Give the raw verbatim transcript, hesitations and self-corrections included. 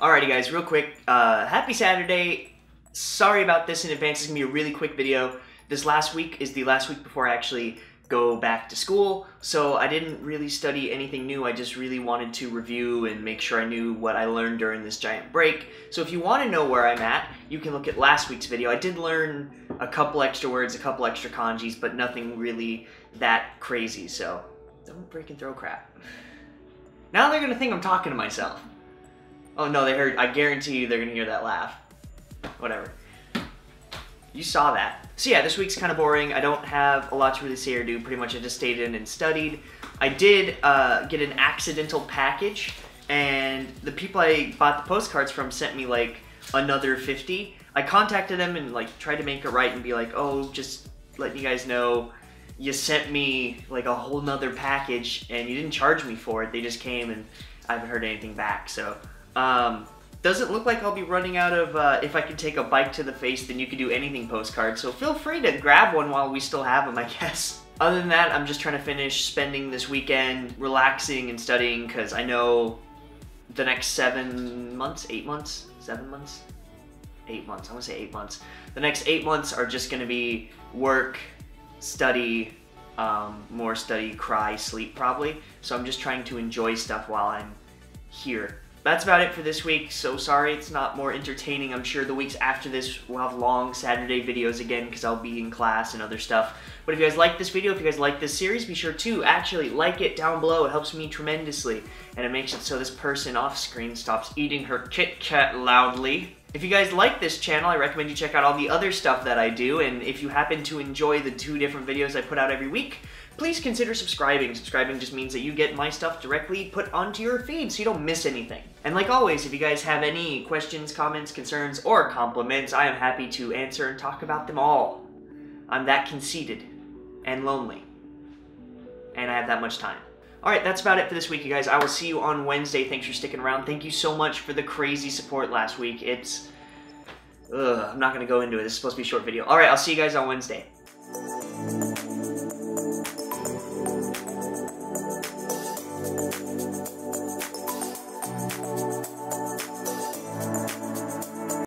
Alrighty guys, real quick, uh, happy Saturday. Sorry about this in advance, it's going to be a really quick video. This last week is the last week before I actually go back to school, so I didn't really study anything new. I just really wanted to review and make sure I knew what I learned during this giant break. So if you want to know where I'm at, you can look at last week's video. I did learn a couple extra words, a couple extra kanjis, but nothing really that crazy, so don't freaking throw crap. Now they're going to think I'm talking to myself. Oh no, they heard, I guarantee you they're gonna hear that laugh. Whatever. You saw that. So yeah, this week's kind of boring. I don't have a lot to really say or do. Pretty much I just stayed in and studied. I did uh, get an accidental package, and the people I bought the postcards from sent me like another fifty. I contacted them and like tried to make it right and be like, oh, just letting you guys know you sent me like a whole nother package and you didn't charge me for it. They just came and I haven't heard anything back, so. Um, doesn't look like I'll be running out of, uh, if I could take a bike to the face, then you could do anything postcards. So feel free to grab one while we still have them, I guess. Other than that, I'm just trying to finish spending this weekend relaxing and studying, because I know the next seven months, eight months, seven months, eight months, I want to say eight months. The next eight months are just going to be work, study, um, more study, cry, sleep probably. So I'm just trying to enjoy stuff while I'm here. That's about it for this week, so sorry it's not more entertaining. I'm sure the weeks after this we'll have long Saturday videos again because I'll be in class and other stuff. But if you guys like this video, if you guys like this series, be sure to actually like it down below. It helps me tremendously, and it makes it so this person off screen stops eating her Kit Kat loudly. If you guys like this channel, I recommend you check out all the other stuff that I do, and if you happen to enjoy the two different videos I put out every week, please consider subscribing. Subscribing just means that you get my stuff directly put onto your feed so you don't miss anything. And like always, if you guys have any questions, comments, concerns, or compliments, I am happy to answer and talk about them all. I'm that conceited and lonely, and I have that much time. Alright, that's about it for this week, you guys. I will see you on Wednesday. Thanks for sticking around. Thank you so much for the crazy support last week. It's... Ugh, I'm not going to go into it. This is supposed to be a short video. Alright, I'll see you guys on Wednesday.